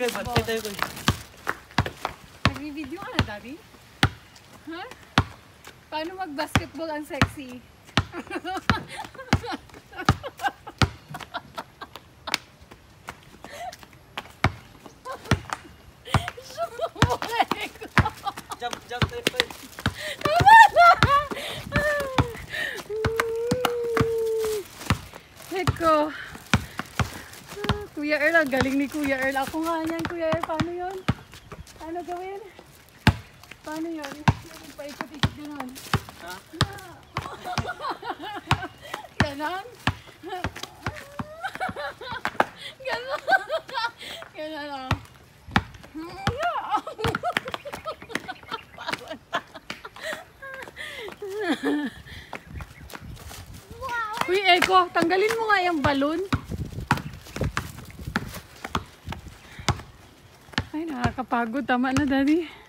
Subscribe at kita ko. Nag-video ka na, Daddy? Huh? Paano mag-basketball ang sexy? Jump, triple. Eko. Kuya Earl, galing ni Kuya Earl. Ako nga yan, Kuya Earl. Paano yun? Paano gawin? Paano yun? Paikot-ikot ganun. Ha? Ganon? Ganon? Ganon. Uy, Eko, tanggalin mo nga yung balon. Ay, nakakapagod. Tama na, Daddy.